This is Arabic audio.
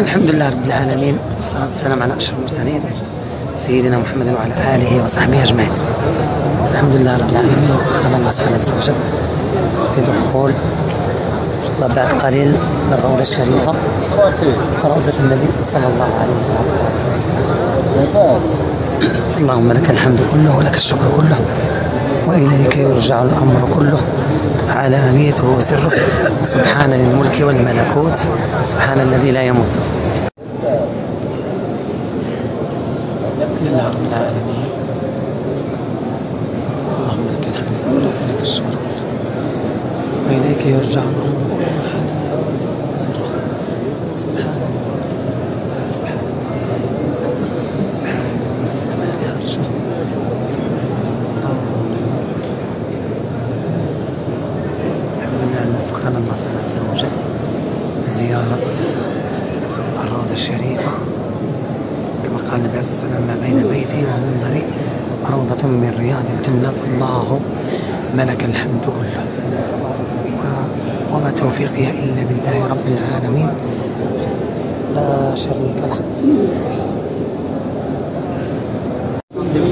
الحمد لله رب العالمين، والصلاة والسلام على أشرف المرسلين سيدنا محمد وعلى آله وصحبه أجمعين. الحمد لله رب العالمين، وفقنا الله سبحانه وتعالى بدخول إن شاء الله بعد قليل للروضة الشريفة، روضة النبي صلى الله عليه وسلم. اللهم لك الحمد كله ولك الشكر كله وإليك يرجع الأمر كله، علانيته وسره، سبحان الملك والملكوت، سبحان الذي لا يموت. الحمد لله رب العالمين، اللهم لك الحمد كله ولك الشكر كله وإليك يرجع الأمر كله، علانيته وسره، سبحان الملك والملكوت، سبحان الذي لا يموت، سبحان الذي في السماء عرشه وفي الأرض سطحه. وفقنا الله سبحانه عز وجل لزيارة الروضة الشريفة، كما قال النبي صلى الله عليه وسلم: ما بين بيتي ومنبري روضة من رياض الجنة، الله ملك الحمد كله، وما توفيقي إلا بالله رب العالمين لا شريك له.